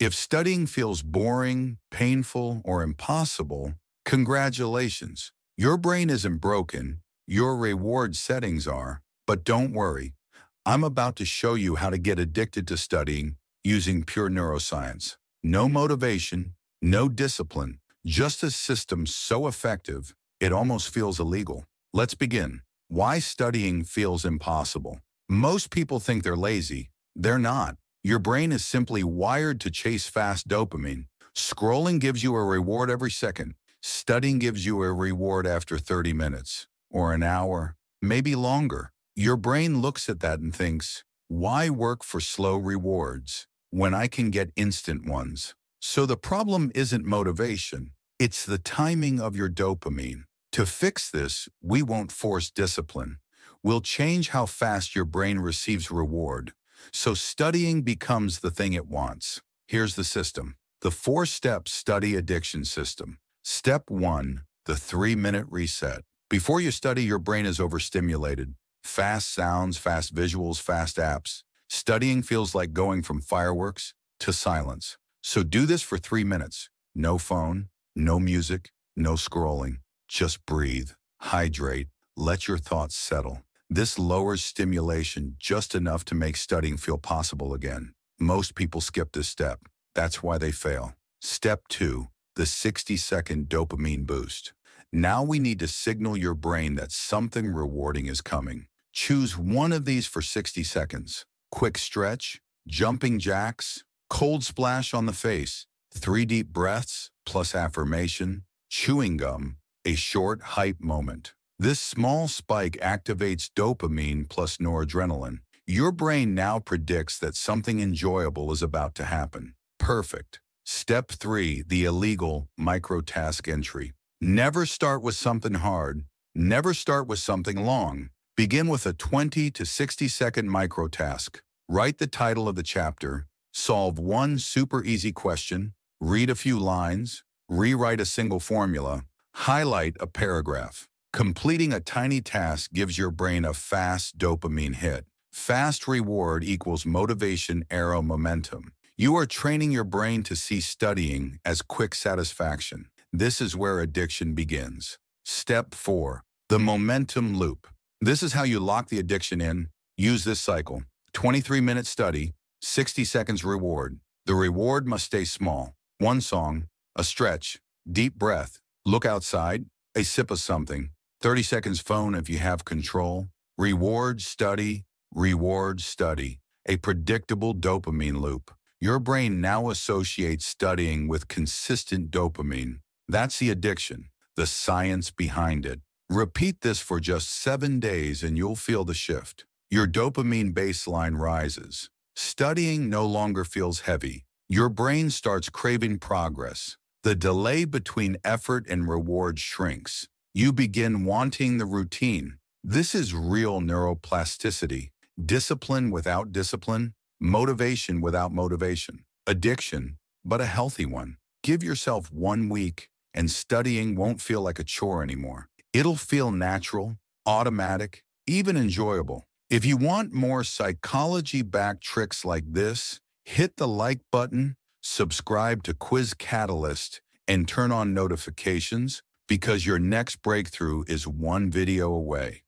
If studying feels boring, painful, or impossible, congratulations. Your brain isn't broken, your reward settings are. But don't worry, I'm about to show you how to get addicted to studying using pure neuroscience. No motivation, no discipline, just a system so effective it almost feels illegal. Let's begin. Why studying feels impossible. Most people think they're lazy. They're not. Your brain is simply wired to chase fast dopamine. Scrolling gives you a reward every second. Studying gives you a reward after 30 minutes, or an hour, maybe longer. Your brain looks at that and thinks, why work for slow rewards when I can get instant ones? So the problem isn't motivation, it's the timing of your dopamine. To fix this, we won't force discipline. We'll change how fast your brain receives reward, so studying becomes the thing it wants. Here's the system. The 4-step study addiction system. Step 1, the 3-minute reset. Before you study, your brain is overstimulated. Fast sounds, fast visuals, fast apps. Studying feels like going from fireworks to silence. So do this for 3 minutes. No phone, no music, no scrolling. Just breathe, hydrate, let your thoughts settle. This lowers stimulation just enough to make studying feel possible again. Most people skip this step. That's why they fail. Step 2, the 60-second dopamine boost. Now we need to signal your brain that something rewarding is coming. Choose one of these for 60 seconds. Quick stretch, jumping jacks, cold splash on the face, 3 deep breaths plus affirmation, chewing gum, a short hype moment. This small spike activates dopamine plus noradrenaline. Your brain now predicts that something enjoyable is about to happen. Perfect. Step 3, the illegal microtask entry. Never start with something hard. Never start with something long. Begin with a 20 to 60-second microtask. Write the title of the chapter. Solve one super easy question. Read a few lines. Rewrite a single formula. Highlight a paragraph. Completing a tiny task gives your brain a fast dopamine hit. Fast reward equals motivation arrow momentum. You are training your brain to see studying as quick satisfaction. This is where addiction begins. Step 4, the momentum loop. This is how you lock the addiction in. Use this cycle. 23-minute study, 60 seconds reward. The reward must stay small. One song, a stretch, deep breath, look outside, a sip of something. 30 seconds phone if you have control. Reward, study, reward, study. A predictable dopamine loop. Your brain now associates studying with consistent dopamine. That's the addiction, the science behind it. Repeat this for just 7 days and you'll feel the shift. Your dopamine baseline rises. Studying no longer feels heavy. Your brain starts craving progress. The delay between effort and reward shrinks. You begin wanting the routine. This is real neuroplasticity. Discipline without discipline, motivation without motivation. Addiction, but a healthy one. Give yourself 1 week and studying won't feel like a chore anymore. It'll feel natural, automatic, even enjoyable. If you want more psychology-backed tricks like this, hit the like button, subscribe to Quiz Catalyst, and turn on notifications because your next breakthrough is 1 video away.